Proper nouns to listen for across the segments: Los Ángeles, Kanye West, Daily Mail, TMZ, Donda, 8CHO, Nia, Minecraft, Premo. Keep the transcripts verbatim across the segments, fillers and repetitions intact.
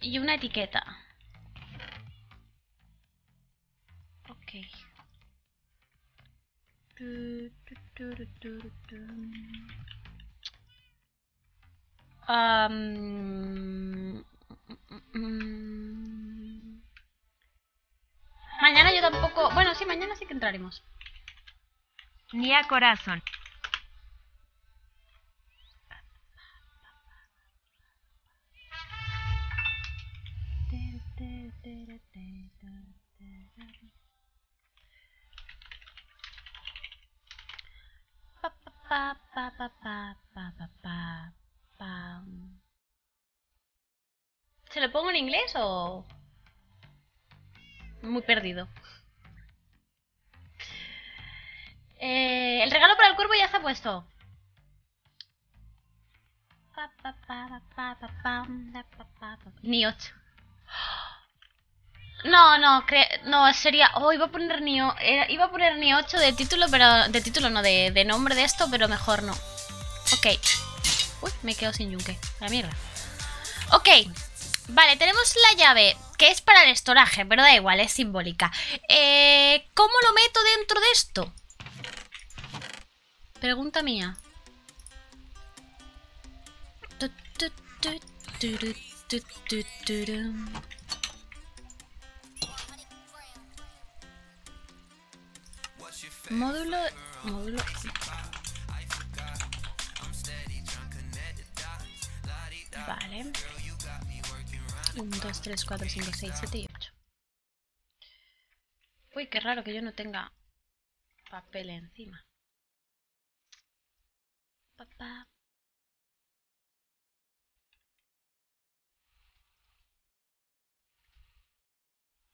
y una etiqueta. Ok. Um, um, mañana yo tampoco... Bueno, sí, mañana sí que entraremos. Nia Corazón. Pa pa pa pa pa pa pa pa. ¿Se lo pongo en inglés o...? Muy perdido. Eh, el regalo para el cuervo ya se ha puesto. Pa pa pa pa pa pa pa pa. Ni ocho. No, no, cre no, sería... Oh, iba a poner ni, eh, iba a poner ni ocho de título, pero... De título no, de, de nombre de esto, pero mejor no. Ok. Uy, me quedo sin yunque. La mierda. Ok. Vale, tenemos la llave, que es para el estoraje, pero da igual, es simbólica. Eh, ¿Cómo lo meto dentro de esto? Pregunta mía. Tu, tu, tu, tu, tu, tu, tu, tu, tu. Módulo, módulo. Vale. uno, dos, tres, cuatro, cinco, seis, siete y ocho. Uy, qué raro que yo no tenga papel encima. Papá.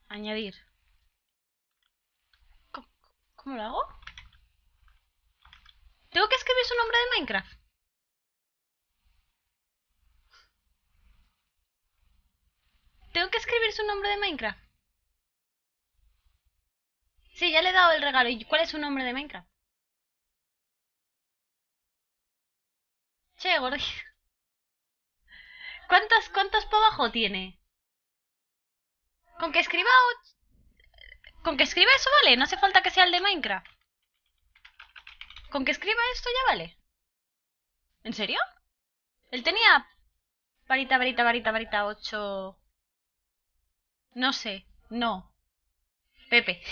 Añadir. ¿Cómo lo hago? Tengo que escribir su nombre de Minecraft. Tengo que escribir su nombre de Minecraft. Sí, ya le he dado el regalo. ¿Y cuál es su nombre de Minecraft? Che, gordi. ¿Cuántas, cuántas para abajo tiene? Con que escriba... O... Con que escriba eso vale, no hace falta que sea el de Minecraft. Con que escriba esto ya vale. ¿En serio? Él tenía... Varita, varita, varita, varita, ocho... No sé, no. Pepe.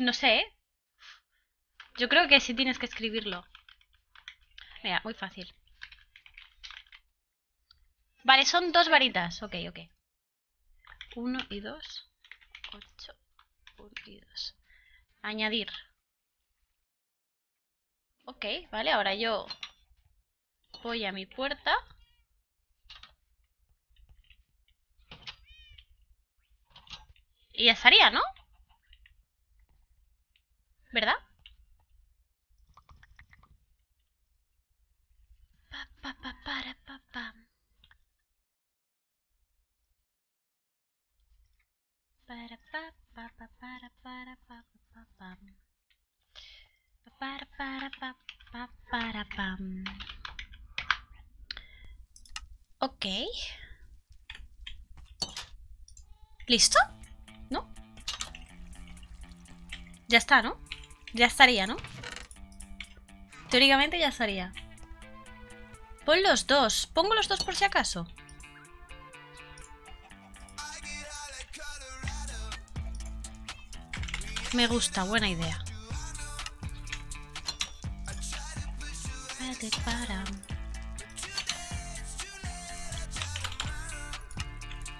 No sé, ¿eh? Yo creo que sí tienes que escribirlo. Mira, muy fácil. Vale, son dos varitas. Ok, ok. Uno y dos. Ocho. Uno y dos. Añadir. Ok, vale, ahora yo voy a mi puerta. Y ya estaría, ¿no? ¿Verdad? Pa, pa, pa, para, pa, pa. Para para para para para para para para para para para para. Ok. ¿Listo? ¿No? Ya está, ¿no? Ya estaría, ¿no? Teóricamente ya estaría. Pon los dos. Pongo los dos por si acaso. Me gusta, buena idea.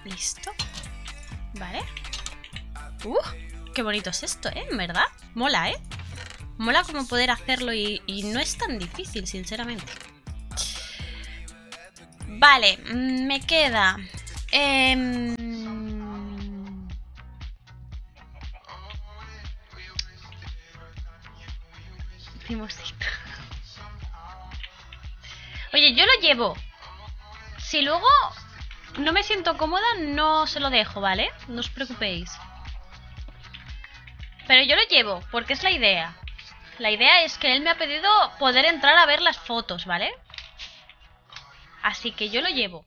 Listo. Vale. Uh, qué bonito es esto, ¿eh? En verdad. Mola, ¿eh? Mola como poder hacerlo y, y no es tan difícil, sinceramente. Vale, me queda... Eh... Oye, yo lo llevo. Si luego no me siento cómoda, no se lo dejo, ¿vale? No os preocupéis. Pero yo lo llevo, porque es la idea. La idea es que él me ha pedido poder entrar a ver las fotos, ¿vale? Así que yo lo llevo.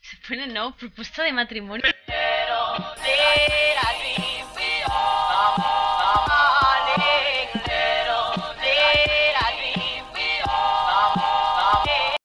Se pone no, propuesta de matrimonio.